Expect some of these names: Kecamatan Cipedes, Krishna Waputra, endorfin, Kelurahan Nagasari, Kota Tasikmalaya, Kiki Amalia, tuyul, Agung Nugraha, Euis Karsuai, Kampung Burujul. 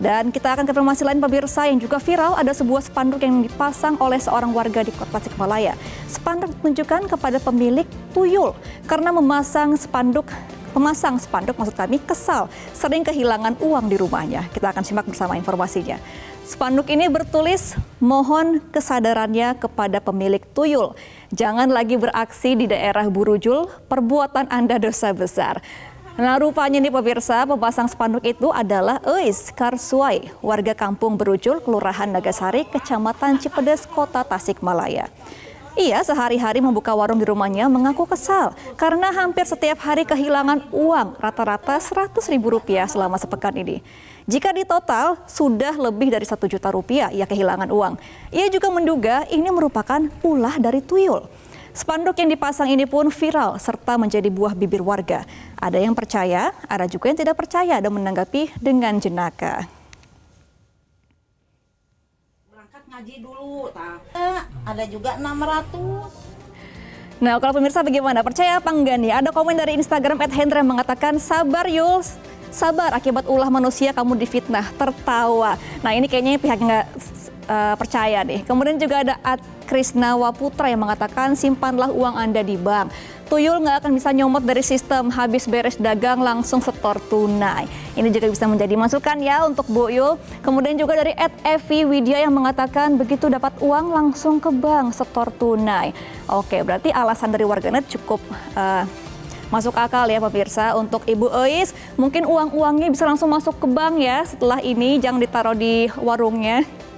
Dan kita akan ke informasi lain pemirsa yang juga viral, ada sebuah spanduk yang dipasang oleh seorang warga di Kota Tasikmalaya. Spanduk menunjukkan kepada pemilik tuyul karena pemasang spanduk kesal sering kehilangan uang di rumahnya. Kita akan simak bersama informasinya. Spanduk ini bertulis, mohon kesadarannya kepada pemilik tuyul. Jangan lagi beraksi di daerah Burujul, perbuatan Anda dosa besar. Nah, rupanya nih pemirsa, pemasang spanduk itu adalah Euis Karsuai, warga Kampung Burujul, Kelurahan Nagasari, Kecamatan Cipedes, Kota Tasikmalaya. Ia sehari-hari membuka warung di rumahnya, mengaku kesal karena hampir setiap hari kehilangan uang, rata-rata Rp100.000 selama sepekan ini. Jika ditotal, sudah lebih dari Rp1 juta ia kehilangan uang. Ia juga menduga ini merupakan ulah dari tuyul. Spanduk yang dipasang ini pun viral serta menjadi buah bibir warga. Ada yang percaya, ada juga yang tidak percaya dan menanggapi dengan jenaka. Berangkat ngaji dulu, ada juga 600. Nah, kalau pemirsa bagaimana? Percaya apa enggak nih? Ada komen dari Instagram @Hendra yang mengatakan, sabar Yul, sabar akibat ulah manusia kamu difitnah, tertawa. Nah, ini kayaknya pihak nggak percaya deh. Kemudian juga ada Krishna Waputra yang mengatakan, simpanlah uang Anda di bank. Tuyul nggak akan bisa nyomot dari sistem, habis beres dagang langsung setor tunai. Ini juga bisa menjadi masukan ya untuk Bu Yul. Kemudian juga dari @evi_widya yang mengatakan, begitu dapat uang langsung ke bank setor tunai. Oke, berarti alasan dari warganet cukup masuk akal ya pemirsa. Untuk Ibu Euis, mungkin uang-uangnya bisa langsung masuk ke bank ya setelah ini, jangan ditaruh di warungnya.